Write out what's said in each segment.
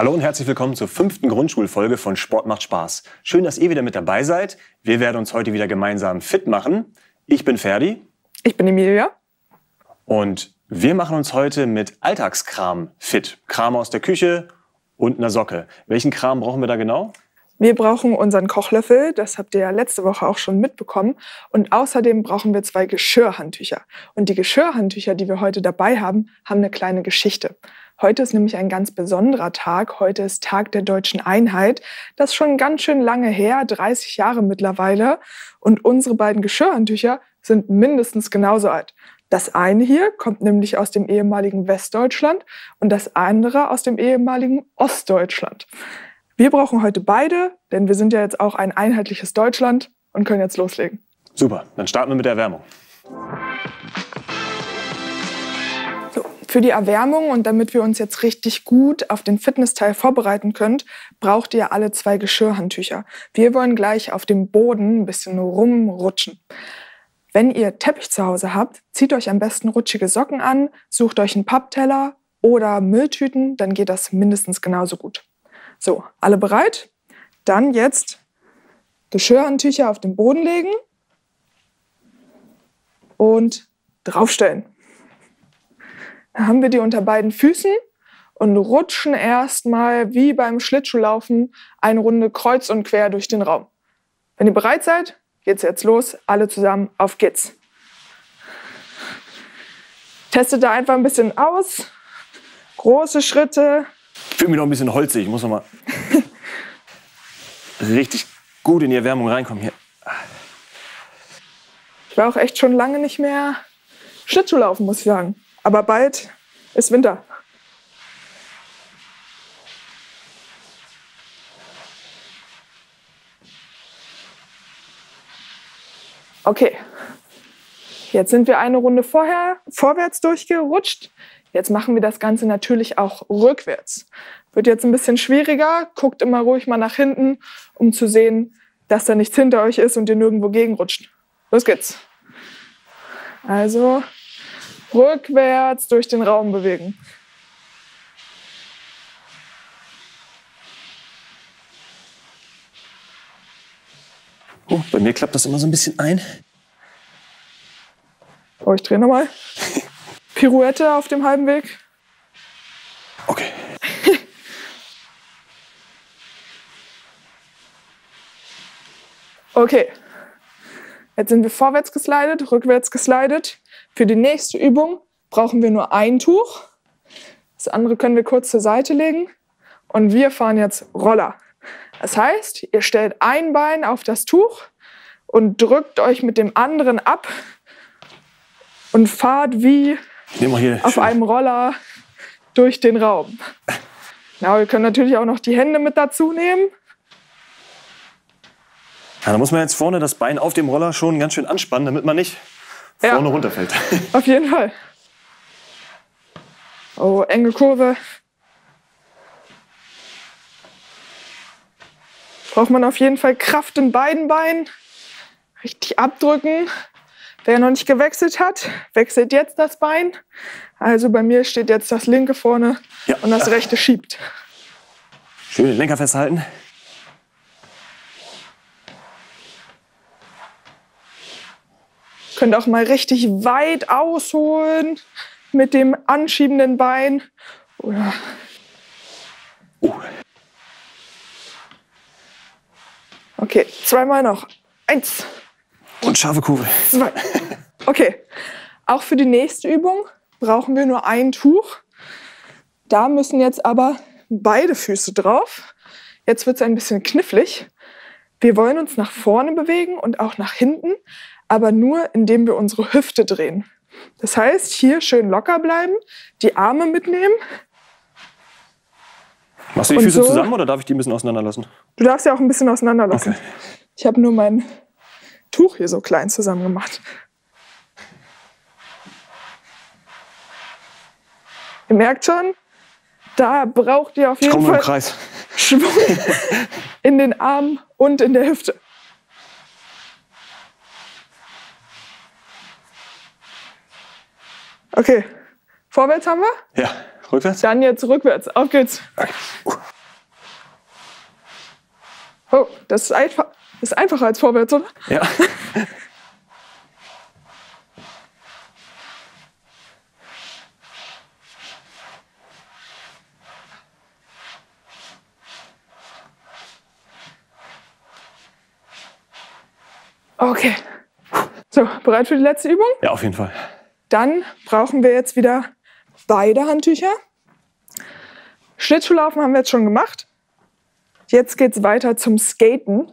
Hallo und herzlich willkommen zur 5. Grundschulfolge von Sport macht Spaß. Schön, dass ihr wieder mit dabei seid. Wir werden uns heute wieder gemeinsam fit machen. Ich bin Ferdi. Ich bin Emilia. Und wir machen uns heute mit Alltagskram fit. Kram aus der Küche und einer Socke. Welchen Kram brauchen wir da genau? Wir brauchen unseren Kochlöffel, das habt ihr ja letzte Woche auch schon mitbekommen. Und außerdem brauchen wir 2 Geschirrhandtücher. Und die Geschirrhandtücher, die wir heute dabei haben, haben eine kleine Geschichte. Heute ist nämlich ein ganz besonderer Tag. Heute ist Tag der Deutschen Einheit. Das ist schon ganz schön lange her, 30 Jahre mittlerweile. Und unsere beiden Geschirrhandtücher sind mindestens genauso alt. Das eine hier kommt nämlich aus dem ehemaligen Westdeutschland und das andere aus dem ehemaligen Ostdeutschland. Wir brauchen heute beide, denn wir sind ja jetzt auch ein einheitliches Deutschland und können jetzt loslegen. Super, dann starten wir mit der Erwärmung. So, für die Erwärmung und damit wir uns jetzt richtig gut auf den Fitnessteil vorbereiten könnt, braucht ihr alle 2 Geschirrhandtücher. Wir wollen gleich auf dem Boden ein bisschen rumrutschen. Wenn ihr Teppich zu Hause habt, zieht euch am besten rutschige Socken an, sucht euch einen Pappteller oder Mülltüten, dann geht das mindestens genauso gut. So, alle bereit? Dann jetzt Geschirrhandtücher auf den Boden legen und draufstellen. Dann haben wir die unter beiden Füßen und rutschen erstmal wie beim Schlittschuhlaufen eine Runde kreuz und quer durch den Raum. Wenn ihr bereit seid, geht's jetzt los. Alle zusammen, auf geht's. Testet da einfach ein bisschen aus. Große Schritte. Ich fühle mich noch ein bisschen holzig, ich muss noch mal richtig gut in die Erwärmung reinkommen hier. Ich war auch echt schon lange nicht mehr Schlittschuh laufen, muss ich sagen. Aber bald ist Winter. Okay, jetzt sind wir eine Runde vorwärts durchgerutscht. Jetzt machen wir das Ganze natürlich auch rückwärts. Wird jetzt ein bisschen schwieriger. Guckt immer ruhig mal nach hinten, um zu sehen, dass da nichts hinter euch ist und ihr nirgendwo gegenrutscht. Los geht's. Also rückwärts durch den Raum bewegen. Oh, bei mir klappt das immer so ein bisschen ein. Oh, ich drehe nochmal. Pirouette auf dem halben Weg. Okay. Okay. Jetzt sind wir vorwärts geslidet, rückwärts geslidet. Für die nächste Übung brauchen wir nur ein Tuch. Das andere können wir kurz zur Seite legen. Und wir fahren jetzt Roller. Das heißt, ihr stellt ein Bein auf das Tuch und drückt euch mit dem anderen ab und fahrt wie auf einem Roller durch den Raum. Na, wir können natürlich auch noch die Hände mit dazu nehmen. Ja, da muss man jetzt vorne das Bein auf dem Roller schon ganz schön anspannen, damit man nicht vorne runterfällt. Auf jeden Fall. Oh, enge Kurve. Braucht man auf jeden Fall Kraft in beiden Beinen. Richtig abdrücken. Wer noch nicht gewechselt hat, wechselt jetzt das Bein. Also bei mir steht jetzt das linke vorne und das rechte schiebt. Schön den Lenker festhalten. Könnt auch mal richtig weit ausholen mit dem anschiebenden Bein. Oder okay, zweimal noch. 1. Und scharfe Kurve. 2. Okay, auch für die nächste Übung brauchen wir nur ein Tuch. Da müssen jetzt aber beide Füße drauf. Jetzt wird es ein bisschen knifflig. Wir wollen uns nach vorne bewegen und auch nach hinten, aber nur, indem wir unsere Hüfte drehen. Das heißt, hier schön locker bleiben, die Arme mitnehmen. Machst du die Füße zusammen oder darf ich die ein bisschen auseinanderlassen? Du darfst ja auch ein bisschen auseinanderlassen. Okay. Ich habe nur meinen Tuch hier so klein zusammen gemacht. Ihr merkt schon, da braucht ihr auf jeden Fall Schwung in den Armen und in der Hüfte. Okay, vorwärts haben wir? Ja, rückwärts. Dann jetzt rückwärts, auf geht's. Okay. Oh, das ist, ist einfacher als vorwärts, oder? Ja. Okay. So, bereit für die letzte Übung? Ja, auf jeden Fall. Dann brauchen wir jetzt wieder beide Handtücher. Schlittschuhlaufen haben wir jetzt schon gemacht. Jetzt geht es weiter zum Skaten.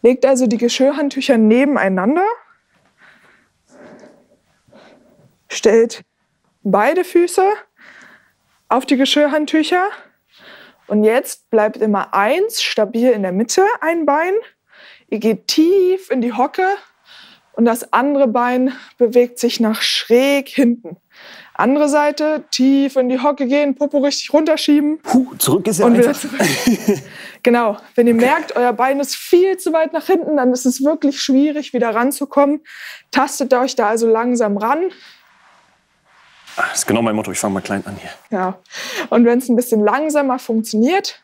Legt also die Geschirrhandtücher nebeneinander. Stellt beide Füße auf die Geschirrhandtücher. Und jetzt bleibt immer eins stabil in der Mitte, ein Bein. Ihr geht tief in die Hocke und das andere Bein bewegt sich nach schräg hinten. Andere Seite, tief in die Hocke gehen, Popo richtig runterschieben. Puh, zurück ist ja und einfach. Genau, wenn ihr merkt, euer Bein ist viel zu weit nach hinten, dann ist es wirklich schwierig, wieder ranzukommen. Tastet euch da also langsam ran. Das ist genau mein Motto, ich fange mal klein an hier. Genau. Und wenn es ein bisschen langsamer funktioniert,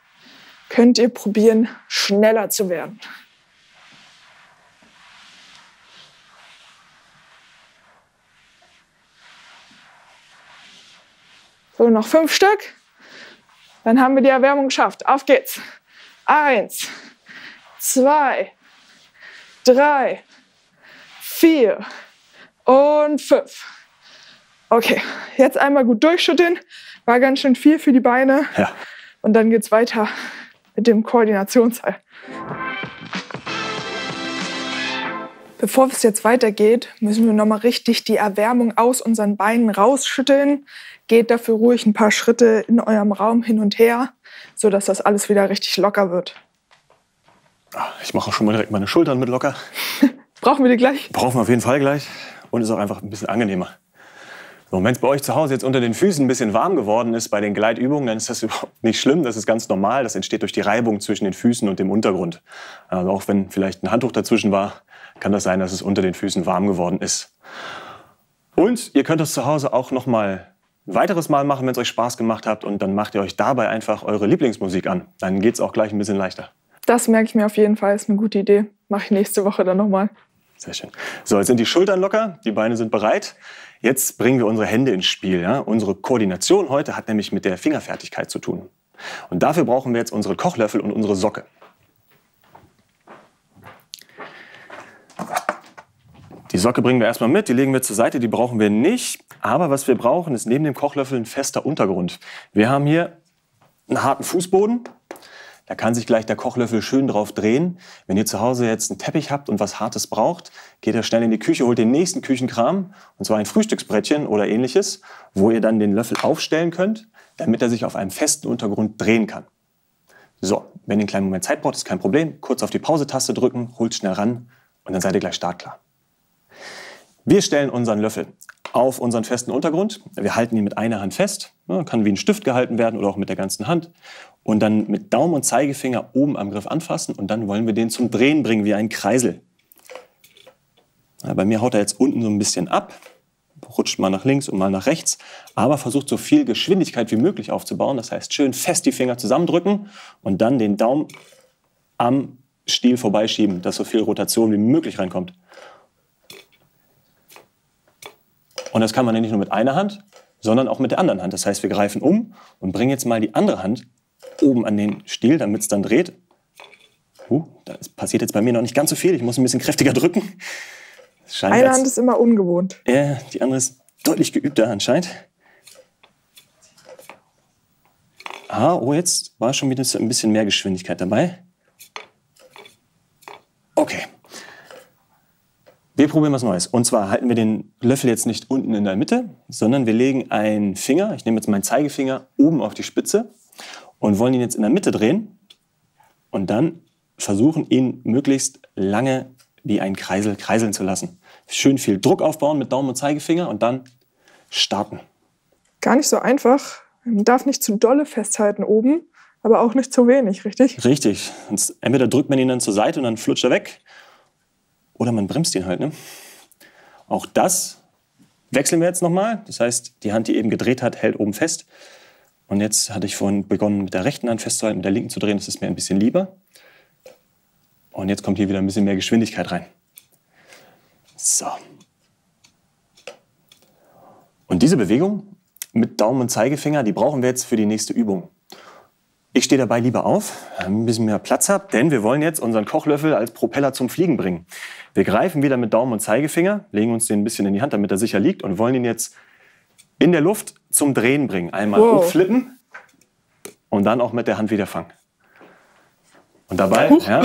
könnt ihr probieren, schneller zu werden. So, noch 5 Stück. Dann haben wir die Erwärmung geschafft. Auf geht's. 1, 2, 3, 4 und 5. Okay, jetzt einmal gut durchschütteln. War ganz schön viel für die Beine. Ja. Und dann geht's weiter mit dem Koordinationsseil. Bevor es jetzt weitergeht, müssen wir nochmal richtig die Erwärmung aus unseren Beinen rausschütteln. Geht dafür ruhig ein paar Schritte in eurem Raum hin und her, sodass das alles wieder richtig locker wird. Ich mache auch schon mal direkt meine Schultern mit locker. Brauchen wir die gleich? Brauchen wir auf jeden Fall gleich. Und ist auch einfach ein bisschen angenehmer. So, wenn es bei euch zu Hause jetzt unter den Füßen ein bisschen warm geworden ist bei den Gleitübungen, dann ist das überhaupt nicht schlimm. Das ist ganz normal. Das entsteht durch die Reibung zwischen den Füßen und dem Untergrund. Also auch wenn vielleicht ein Handtuch dazwischen war, kann das sein, dass es unter den Füßen warm geworden ist. Und ihr könnt das zu Hause auch noch mal ein weiteres Mal machen, wenn es euch Spaß gemacht hat. Und dann macht ihr euch dabei einfach eure Lieblingsmusik an. Dann geht es auch gleich ein bisschen leichter. Das merke ich mir auf jeden Fall. Ist eine gute Idee. Mache ich nächste Woche dann noch mal. Sehr schön. So, jetzt sind die Schultern locker, die Beine sind bereit. Jetzt bringen wir unsere Hände ins Spiel. Ja? Unsere Koordination heute hat nämlich mit der Fingerfertigkeit zu tun. Und dafür brauchen wir jetzt unsere Kochlöffel und unsere Socke. Die Socke bringen wir erstmal mit, die legen wir zur Seite, die brauchen wir nicht. Aber was wir brauchen, ist neben dem Kochlöffel ein fester Untergrund. Wir haben hier einen harten Fußboden. Da kann sich gleich der Kochlöffel schön drauf drehen. Wenn ihr zu Hause jetzt einen Teppich habt und was Hartes braucht, geht ihr schnell in die Küche, holt den nächsten Küchenkram, und zwar ein Frühstücksbrettchen oder Ähnliches, wo ihr dann den Löffel aufstellen könnt, damit er sich auf einem festen Untergrund drehen kann. So, wenn ihr einen kleinen Moment Zeit braucht, ist kein Problem. Kurz auf die Pause-Taste drücken, holt schnell ran und dann seid ihr gleich startklar. Wir stellen unseren Löffel auf unseren festen Untergrund. Wir halten ihn mit einer Hand fest, kann wie ein Stift gehalten werden oder auch mit der ganzen Hand. Und dann mit Daumen und Zeigefinger oben am Griff anfassen und dann wollen wir den zum Drehen bringen, wie einen Kreisel. Ja, bei mir haut er jetzt unten so ein bisschen ab, rutscht mal nach links und mal nach rechts, aber versucht so viel Geschwindigkeit wie möglich aufzubauen. Das heißt, schön fest die Finger zusammendrücken und dann den Daumen am Stiel vorbeischieben, dass so viel Rotation wie möglich reinkommt. Und das kann man nicht nur mit einer Hand, sondern auch mit der anderen Hand. Das heißt, wir greifen um und bringen jetzt mal die andere Hand oben an den Stiel, damit es dann dreht. Da passiert jetzt bei mir noch nicht ganz so viel. Ich muss ein bisschen kräftiger drücken. Eine Hand ist immer ungewohnt. Ja, die andere ist deutlich geübter anscheinend. Ah, oh, jetzt war schon wieder ein bisschen mehr Geschwindigkeit dabei. Okay. Wir probieren was Neues. Und zwar halten wir den Löffel jetzt nicht unten in der Mitte, sondern wir legen einen Finger, ich nehme jetzt meinen Zeigefinger, oben auf die Spitze und wollen ihn jetzt in der Mitte drehen und dann versuchen, ihn möglichst lange wie ein Kreisel kreiseln zu lassen. Schön viel Druck aufbauen mit Daumen und Zeigefinger und dann starten. Gar nicht so einfach. Man darf nicht zu dolle festhalten oben, aber auch nicht zu wenig, richtig? Richtig. Und entweder drückt man ihn dann zur Seite und dann flutscht er weg. Oder man bremst ihn halt, ne? Auch das wechseln wir jetzt nochmal. Das heißt, die Hand, die eben gedreht hat, hält oben fest. Und jetzt hatte ich vorhin begonnen, mit der rechten Hand festzuhalten, mit der linken zu drehen. Das ist mir ein bisschen lieber. Und jetzt kommt hier wieder ein bisschen mehr Geschwindigkeit rein. So. Und diese Bewegung mit Daumen und Zeigefinger, die brauchen wir jetzt für die nächste Übung. Ich stehe dabei lieber auf, damit ich ein bisschen mehr Platz habe, denn wir wollen jetzt unseren Kochlöffel als Propeller zum Fliegen bringen. Wir greifen wieder mit Daumen und Zeigefinger, legen uns den ein bisschen in die Hand, damit er sicher liegt, und wollen ihn jetzt in der Luft zum Drehen bringen. Einmal hochflippen und dann auch mit der Hand wieder fangen. Und dabei ja,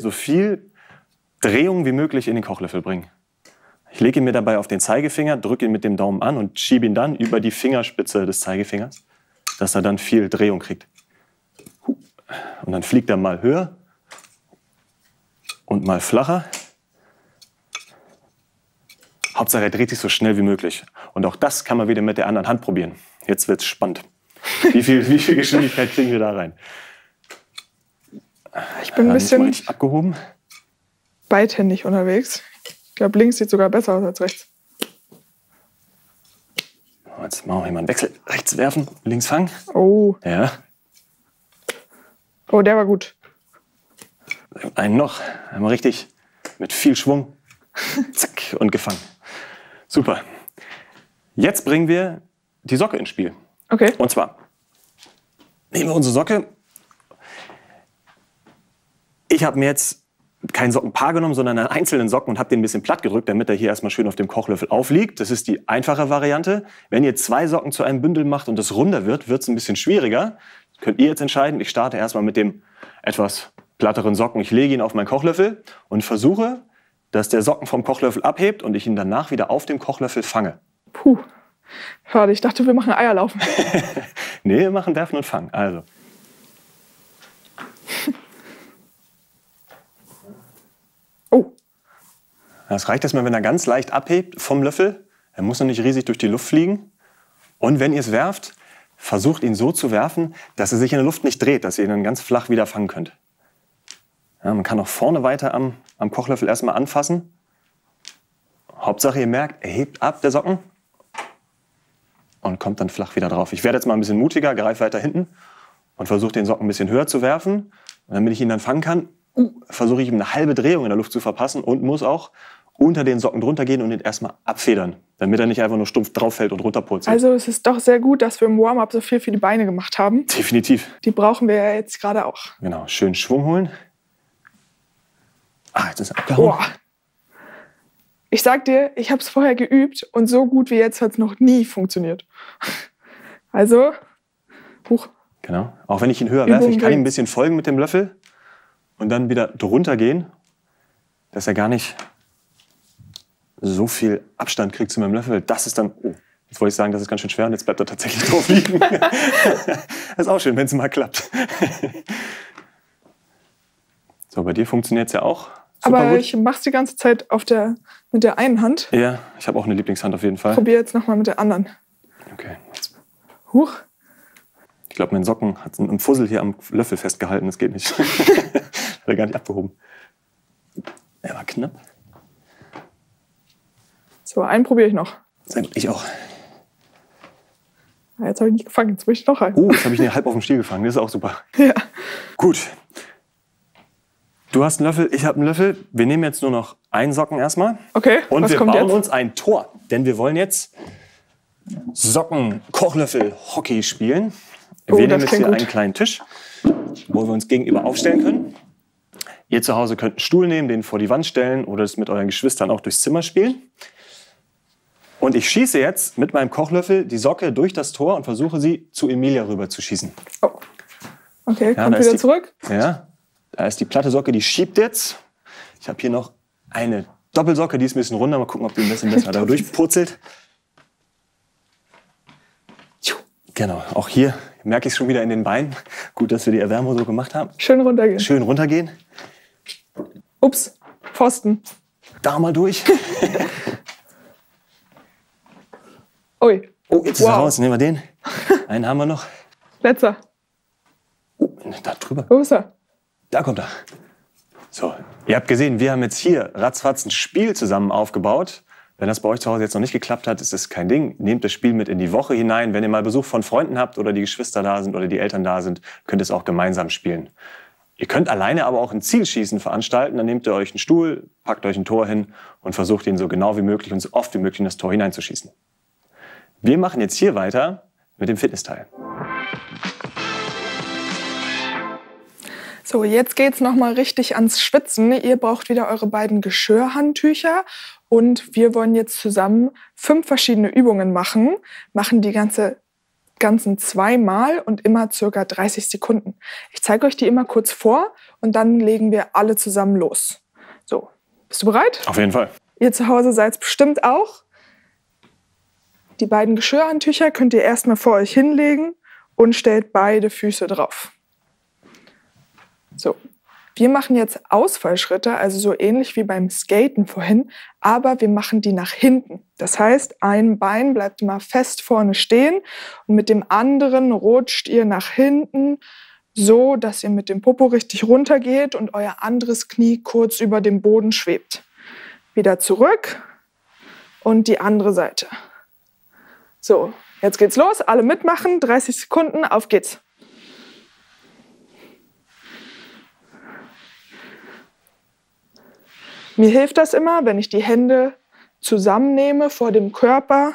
so viel Drehung wie möglich in den Kochlöffel bringen. Ich lege ihn mir dabei auf den Zeigefinger, drücke ihn mit dem Daumen an und schiebe ihn dann über die Fingerspitze des Zeigefingers, dass er dann viel Drehung kriegt. Und dann fliegt er mal höher und mal flacher. Hauptsache, er dreht sich so schnell wie möglich. Und auch das kann man wieder mit der anderen Hand probieren. Jetzt wird's spannend. Wie viel Geschwindigkeit kriegen wir da rein? Ich bin ein bisschen abgehoben. Beidhändig unterwegs. Ich glaube, links sieht sogar besser aus als rechts. Jetzt machen wir mal einen Wechsel. Rechts werfen, links fangen. Oh. Ja. Oh, der war gut. Einen noch. Einmal richtig. Mit viel Schwung. Zack. Und gefangen. Super. Jetzt bringen wir die Socke ins Spiel. Okay. Und zwar nehmen wir unsere Socke. Ich habe mir jetzt kein Sockenpaar genommen, sondern einen einzelnen Socken und habe den ein bisschen platt gerückt, damit er hier erstmal schön auf dem Kochlöffel aufliegt. Das ist die einfache Variante. Wenn ihr zwei Socken zu einem Bündel macht und das runder wird, wird es ein bisschen schwieriger. Könnt ihr jetzt entscheiden. Ich starte erstmal mit dem etwas platteren Socken. Ich lege ihn auf meinen Kochlöffel und versuche, dass der Socken vom Kochlöffel abhebt und ich ihn danach wieder auf dem Kochlöffel fange. Puh, schade. Ich dachte, wir machen Eierlaufen. Nee, wir machen Werfen und Fangen. Also. Oh. Das reicht erstmal, wenn er ganz leicht abhebt vom Löffel. Er muss noch nicht riesig durch die Luft fliegen. Und wenn ihr es werft, versucht ihn so zu werfen, dass er sich in der Luft nicht dreht, dass ihr ihn dann ganz flach wieder fangen könnt. Ja, man kann auch vorne weiter am Kochlöffel erstmal anfassen. Hauptsache ihr merkt, er hebt ab, der Socken, und kommt dann flach wieder drauf. Ich werde jetzt mal ein bisschen mutiger, greife weiter hinten und versuche den Socken ein bisschen höher zu werfen. Und damit ich ihn dann fangen kann, versuche ich ihm eine halbe Drehung in der Luft zu verpassen und muss auch unter den Socken drunter gehen und ihn erstmal abfedern, damit er nicht einfach nur stumpf drauf fällt und runterpurzelt. Also es ist doch sehr gut, dass wir im Warm-up so viel für die Beine gemacht haben. Definitiv. Die brauchen wir ja jetzt gerade auch. Genau, schön Schwung holen. Ah, jetzt ist er abgehauen. Boah. Ich sag dir, ich habe es vorher geübt und so gut wie jetzt hat es noch nie funktioniert. Also, hoch. Genau, auch wenn ich ihn höher werfe, ich kann ihm ein bisschen folgen mit dem Löffel und dann wieder drunter gehen, dass er gar nicht so viel Abstand kriegt zu meinem Löffel. Das ist dann, oh, jetzt wollte ich sagen, das ist ganz schön schwer und jetzt bleibt er tatsächlich drauf liegen. Das ist auch schön, wenn es mal klappt. So, bei dir funktioniert es ja auch super gut. Aber ich mache es die ganze Zeit mit der einen Hand. Ja, ich habe auch eine Lieblingshand auf jeden Fall. Ich probiere jetzt nochmal mit der anderen. Okay. Huch. Ich glaube, mein Socken hat einen Fussel hier am Löffel festgehalten, das geht nicht. Hat er gar nicht abgehoben. Er war knapp. So, einen probiere ich noch. Ich auch. Ja, jetzt habe ich nicht gefangen, jetzt möchte ich noch einen. Oh, jetzt habe ich ihn halb auf dem Stiel gefangen, das ist auch super. Ja. Gut. Du hast einen Löffel, ich habe einen Löffel. Wir nehmen jetzt nur noch einen Socken erstmal. Okay, und was wir kommt bauen jetzt? Uns ein Tor, denn wir wollen jetzt Socken, Kochlöffel, Hockey spielen. Oh, wir nehmen jetzt hier einen kleinen Tisch, wo wir uns gegenüber aufstellen können. Ihr zu Hause könnt einen Stuhl nehmen, den vor die Wand stellen oder es mit euren Geschwistern auch durchs Zimmer spielen. Und ich schieße jetzt mit meinem Kochlöffel die Socke durch das Tor und versuche sie zu Emilia rüber zu schießen. Oh. Okay, ja, kommt wieder zurück. Ja, da ist die platte Socke, die schiebt jetzt. Ich habe hier noch eine Doppelsocke, die ist ein bisschen runder. Mal gucken, ob die ein bisschen besser da durchpurzelt. Genau, auch hier merke ich es schon wieder in den Beinen. Gut, dass wir die Erwärmung so gemacht haben. Schön runtergehen. Schön runtergehen. Ups, Pfosten. Da mal durch. Ui. Oh, jetzt ist er raus. Nehmen wir den. Einen haben wir noch. Letzter. Oh, da drüber. Wo ist er? Da kommt er. So, ihr habt gesehen, wir haben jetzt hier ratzfatz ein Spiel zusammen aufgebaut. Wenn das bei euch zu Hause jetzt noch nicht geklappt hat, ist das kein Ding. Nehmt das Spiel mit in die Woche hinein. Wenn ihr mal Besuch von Freunden habt oder die Geschwister da sind oder die Eltern da sind, könnt ihr es auch gemeinsam spielen. Ihr könnt alleine aber auch ein Zielschießen veranstalten. Dann nehmt ihr euch einen Stuhl, packt euch ein Tor hin und versucht ihn so genau wie möglich und so oft wie möglich in das Tor hineinzuschießen. Wir machen jetzt hier weiter mit dem Fitnessteil. So, jetzt geht's nochmal richtig ans Schwitzen. Ihr braucht wieder eure beiden Geschirrhandtücher und wir wollen jetzt zusammen 5 verschiedene Übungen machen. Machen die ganzen 2 Mal und immer ca. 30 Sekunden. Ich zeige euch die immer kurz vor und dann legen wir alle zusammen los. So, bist du bereit? Auf jeden Fall. Ihr zu Hause seid's bestimmt auch. Die beiden Geschirrhandtücher könnt ihr erstmal vor euch hinlegen und stellt beide Füße drauf. So, wir machen jetzt Ausfallschritte, also so ähnlich wie beim Skaten vorhin, aber wir machen die nach hinten. Das heißt, ein Bein bleibt mal fest vorne stehen und mit dem anderen rutscht ihr nach hinten, so dass ihr mit dem Popo richtig runtergeht und euer anderes Knie kurz über dem Boden schwebt. Wieder zurück und die andere Seite. So, jetzt geht's los, alle mitmachen, 30 Sekunden, auf geht's. Mir hilft das immer, wenn ich die Hände zusammennehme vor dem Körper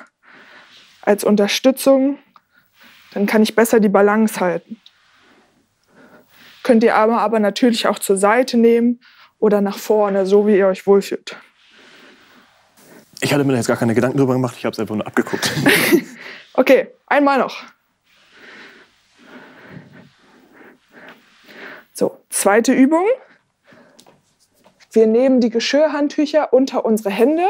als Unterstützung, dann kann ich besser die Balance halten. Könnt ihr aber natürlich auch zur Seite nehmen oder nach vorne, so wie ihr euch wohlfühlt. Ich hatte mir jetzt gar keine Gedanken darüber gemacht, ich habe es einfach nur abgeguckt. Okay, einmal noch. So, zweite Übung. Wir nehmen die Geschirrhandtücher unter unsere Hände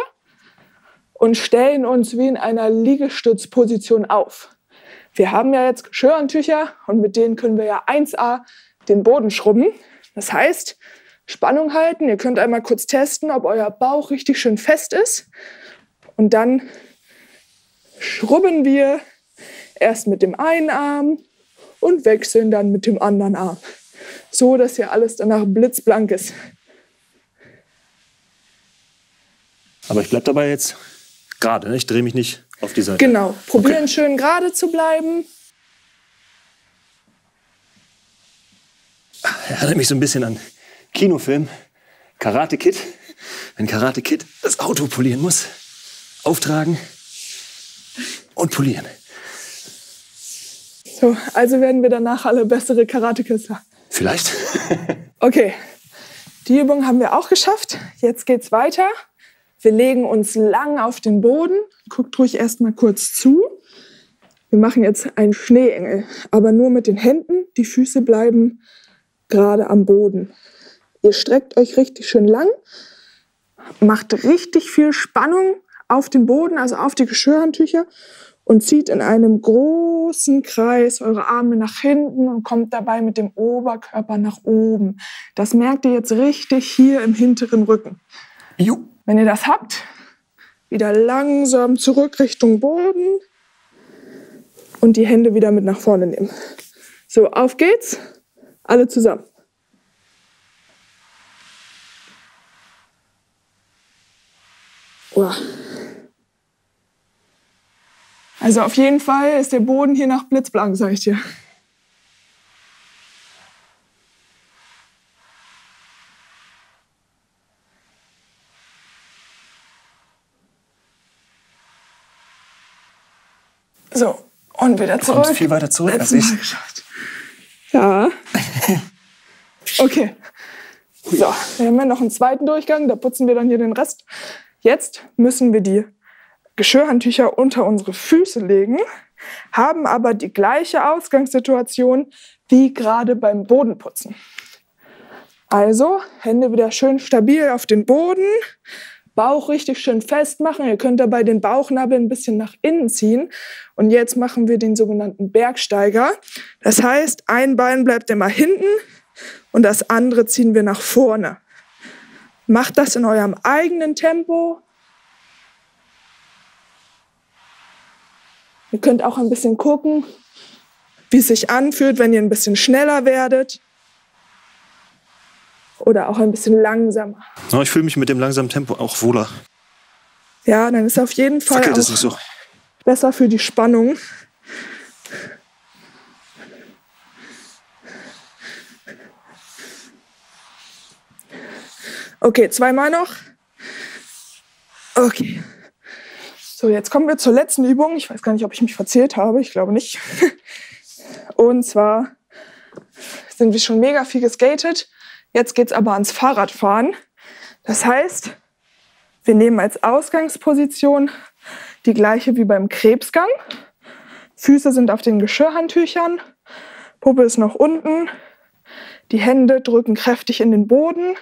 und stellen uns wie in einer Liegestützposition auf. Wir haben ja jetzt Geschirrhandtücher und mit denen können wir ja 1A den Boden schrubben. Das heißt, Spannung halten. Ihr könnt einmal kurz testen, ob euer Bauch richtig schön fest ist. Und dann schrubben wir erst mit dem einen Arm und wechseln dann mit dem anderen Arm. So, dass hier alles danach blitzblank ist. Aber ich bleibe dabei jetzt gerade, ne? Ich drehe mich nicht auf die Seite. Genau, probieren schön gerade zu bleiben. Erinnert mich so ein bisschen an Kinofilm, Karate Kid. Wenn Karate Kid das Auto polieren muss, auftragen und polieren. So, also werden wir danach alle bessere Karate-Kids. Vielleicht. Okay, die Übung haben wir auch geschafft. Jetzt geht's weiter. Wir legen uns lang auf den Boden. Guckt ruhig erst mal kurz zu. Wir machen jetzt einen Schneeengel, aber nur mit den Händen. Die Füße bleiben gerade am Boden. Ihr streckt euch richtig schön lang, macht richtig viel Spannung auf den Boden, also auf die Geschirrhandtücher und zieht in einem großen Kreis eure Arme nach hinten und kommt dabei mit dem Oberkörper nach oben. Das merkt ihr jetzt richtig hier im hinteren Rücken. Jo. Wenn ihr das habt, wieder langsam zurück Richtung Boden und die Hände wieder mit nach vorne nehmen. So, auf geht's, alle zusammen. Uah. Also auf jeden Fall ist der Boden hier nach blitzblank, sag ich dir. So, und wieder zurück. Viel weiter zurück als ich. Ja. Okay. So, wir haben ja noch einen zweiten Durchgang, da putzen wir dann hier den Rest. Jetzt müssen wir die Geschirrhandtücher unter unsere Füße legen, haben aber die gleiche Ausgangssituation wie gerade beim Bodenputzen. Also, Hände wieder schön stabil auf den Boden, Bauch richtig schön festmachen. Ihr könnt dabei den Bauchnabel ein bisschen nach innen ziehen. Und jetzt machen wir den sogenannten Bergsteiger. Das heißt, ein Bein bleibt immer hinten und das andere ziehen wir nach vorne. Macht das in eurem eigenen Tempo. Ihr könnt auch ein bisschen gucken, wie es sich anfühlt, wenn ihr ein bisschen schneller werdet. Oder auch ein bisschen langsamer. Ich fühle mich mit dem langsamen Tempo auch wohler. Ja, dann ist auf jeden Fall auch so besser für die Spannung. Okay, zweimal noch. Okay. So, jetzt kommen wir zur letzten Übung. Ich weiß gar nicht, ob ich mich verzählt habe. Ich glaube nicht. Und zwar sind wir schon mega viel geskatet. Jetzt geht es aber ans Fahrradfahren. Das heißt, wir nehmen als Ausgangsposition die gleiche wie beim Krebsgang. Füße sind auf den Geschirrhandtüchern, Puppe ist noch unten, die Hände drücken kräftig in den Boden.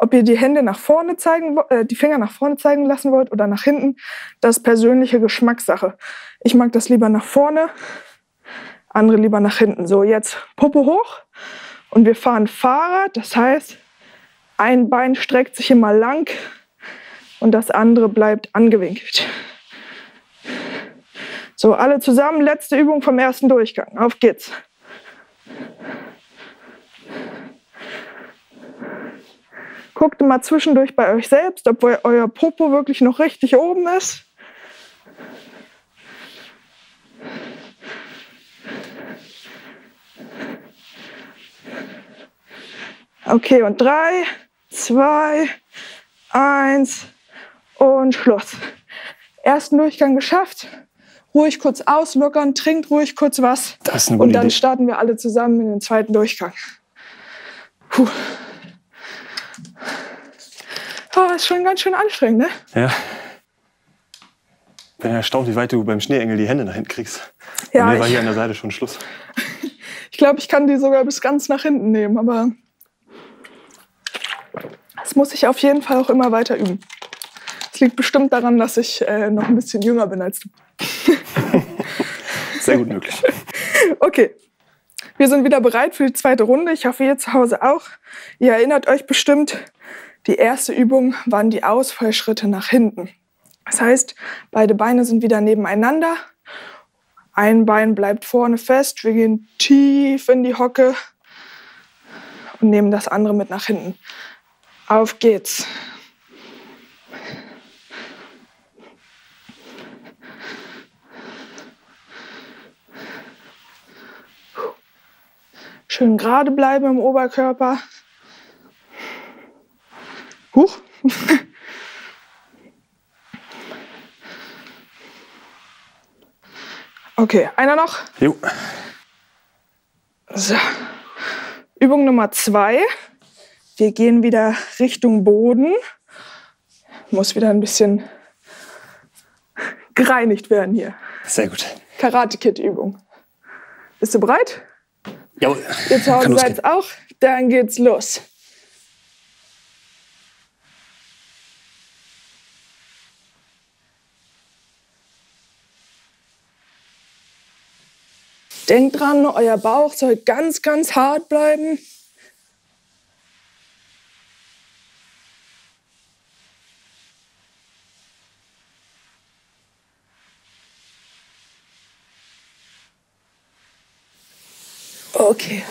Ob ihr die Hände nach vorne zeigen, die Finger nach vorne zeigen lassen wollt oder nach hinten, das ist persönliche Geschmackssache. Ich mag das lieber nach vorne, andere lieber nach hinten. So, jetzt Puppe hoch und wir fahren Fahrrad, das heißt, ein Bein streckt sich immer lang und das andere bleibt angewinkelt. So, alle zusammen, letzte Übung vom ersten Durchgang. Auf geht's. Guckt mal zwischendurch bei euch selbst, ob euer Popo wirklich noch richtig oben ist. Okay, und 3, 2, 1 und Schluss. Ersten Durchgang geschafft. Ruhig kurz auslockern, trinkt ruhig kurz was. Das ist eine gute Idee. Und dann starten wir alle zusammen in den zweiten Durchgang. Puh. Oh, ist schon ganz schön anstrengend, ne? Ja. Bin erstaunt, wie weit du beim Schneeengel die Hände nach hinten kriegst. Ja, bei mir war hier an der Seite schon Schluss. Ich glaube, ich kann die sogar bis ganz nach hinten nehmen, aber das muss ich auf jeden Fall auch immer weiter üben. Das liegt bestimmt daran, dass ich noch ein bisschen jünger bin als du. Sehr gut möglich. Okay, wir sind wieder bereit für die zweite Runde. Ich hoffe, ihr zu Hause auch. Ihr erinnert euch bestimmt, die erste Übung waren die Ausfallschritte nach hinten. Das heißt, beide Beine sind wieder nebeneinander. Ein Bein bleibt vorne fest. Wir gehen tief in die Hocke und nehmen das andere mit nach hinten. Auf geht's. Schön gerade bleiben im Oberkörper. Huch. Okay, einer noch? Jo. So. Übung Nummer 2. Wir gehen wieder Richtung Boden. Muss wieder ein bisschen gereinigt werden hier. Sehr gut. Karate-Kid-Übung. Bist du bereit? Jawohl. Ihr zu Hause seid auch. Dann geht's los. Denkt dran, euer Bauch soll ganz, ganz hart bleiben. Okay.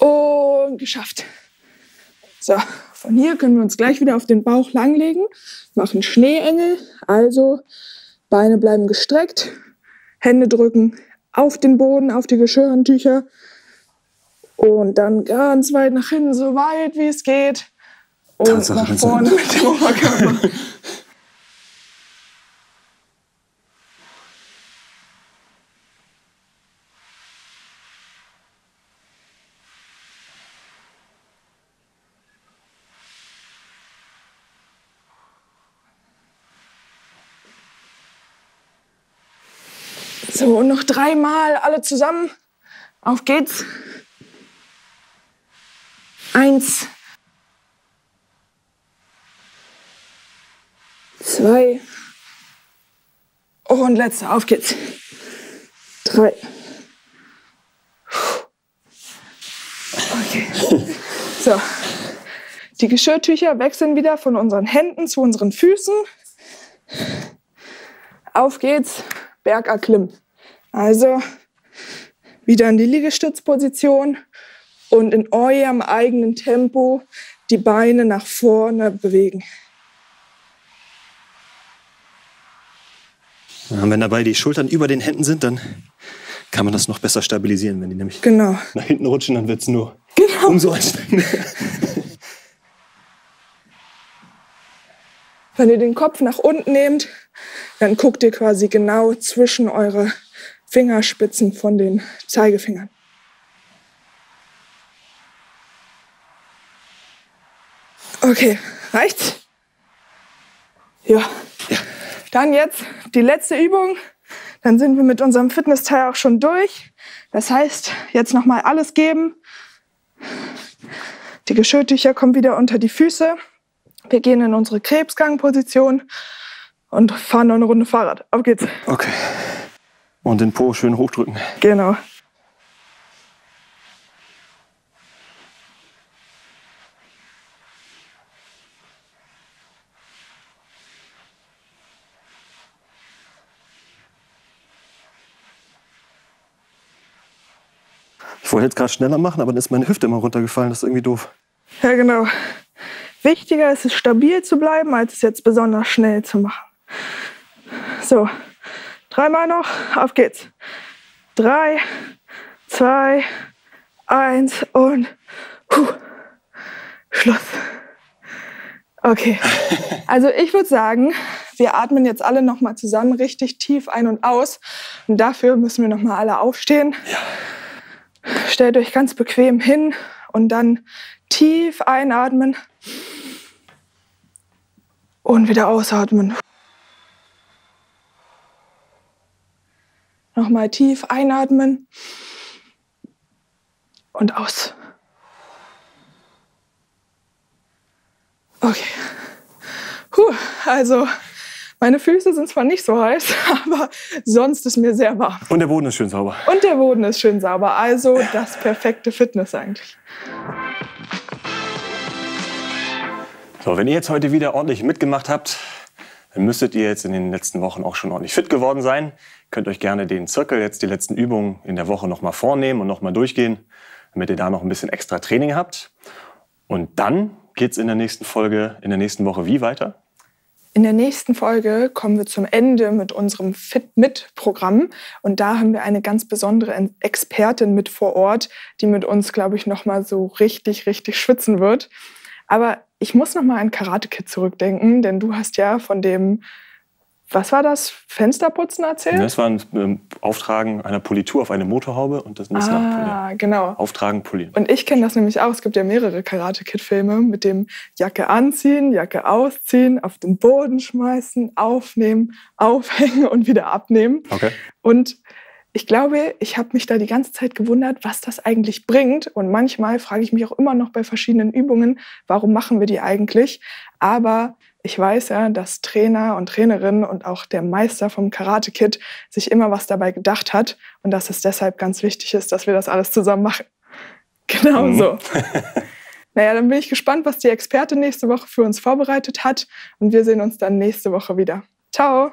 Und geschafft. So, von hier können wir uns gleich wieder auf den Bauch langlegen. Machen Schneeengel. Also Beine bleiben gestreckt. Hände drücken auf den Boden, auf die Geschirrhandtücher. Und dann ganz weit nach hinten, so weit wie es geht. Und Tatsache nach vorne mit dem Oberkörper. So, und noch 3 Mal alle zusammen. Auf geht's. 1, 2 und letzter. Auf geht's. 3. Okay. So, die Geschirrtücher wechseln wieder von unseren Händen zu unseren Füßen. Auf geht's. Berg erklimmen. Also wieder in die Liegestützposition und in eurem eigenen Tempo die Beine nach vorne bewegen. Ja, wenn dabei die Schultern über den Händen sind, dann kann man das noch besser stabilisieren. Wenn die nämlich nach hinten rutschen, dann wird es nur umso anstrengender. Wenn ihr den Kopf nach unten nehmt, dann guckt ihr quasi genau zwischen eure Fingerspitzen von den Zeigefingern. Okay, reicht's? Ja. Dann jetzt die letzte Übung. Dann sind wir mit unserem Fitnessteil auch schon durch. Das heißt, jetzt nochmal alles geben. Die Geschirrtücher kommen wieder unter die Füße. Wir gehen in unsere Krebsgangposition und fahren noch eine Runde Fahrrad. Auf geht's. Okay. Und den Po schön hochdrücken. Genau. Ich wollte jetzt gerade schneller machen, aber dann ist meine Hüfte immer runtergefallen. Das ist irgendwie doof. Ja, genau. Wichtiger ist es, stabil zu bleiben, als es jetzt besonders schnell zu machen. So, 3 Mal noch. Auf geht's. 3, 2, 1 und Schluss. Okay. Also ich würde sagen, wir atmen jetzt alle noch mal zusammen richtig tief ein und aus. Und dafür müssen wir noch mal alle aufstehen. Ja. Stellt euch ganz bequem hin und dann tief einatmen und wieder ausatmen. Nochmal tief einatmen und aus. Okay. Also meine Füße sind zwar nicht so heiß, aber sonst ist mir sehr warm. Und der Boden ist schön sauber. Und der Boden ist schön sauber. Also das perfekte Fitness eigentlich. So, wenn ihr jetzt heute wieder ordentlich mitgemacht habt, dann müsstet ihr jetzt in den letzten Wochen auch schon ordentlich fit geworden sein. Ihr könnt euch gerne den Zirkel, jetzt die letzten Übungen in der Woche nochmal vornehmen und nochmal durchgehen, damit ihr da noch ein bisschen extra Training habt. Und dann geht's in der nächsten Folge, in der nächsten Woche wie weiter? In der nächsten Folge kommen wir zum Ende mit unserem Fit-Mit-Programm. Und da haben wir eine ganz besondere Expertin mit vor Ort, die mit uns, glaube ich, noch mal so richtig schwitzen wird. Aber ich muss noch mal an Karate Kid zurückdenken, denn du hast ja von dem, was war das, Fensterputzen erzählt? Das war ein Auftragen einer Politur auf eine Motorhaube und das muss nachpolieren. Ah, genau. Auftragen, polieren. Und ich kenne das nämlich auch. Es gibt ja mehrere Karate Kid-Filme mit dem Jacke anziehen, Jacke ausziehen, auf den Boden schmeißen, aufnehmen, aufhängen und wieder abnehmen. Okay. Und ich glaube, ich habe mich da die ganze Zeit gewundert, was das eigentlich bringt. Und manchmal frage ich mich auch immer noch bei verschiedenen Übungen, warum machen wir die eigentlich? Aber ich weiß ja, dass Trainer und Trainerinnen und auch der Meister vom Karate Kid sich immer was dabei gedacht hat. Und dass es deshalb ganz wichtig ist, dass wir das alles zusammen machen. Genau so. Naja, dann bin ich gespannt, was die Expertin nächste Woche für uns vorbereitet hat. Und wir sehen uns dann nächste Woche wieder. Ciao!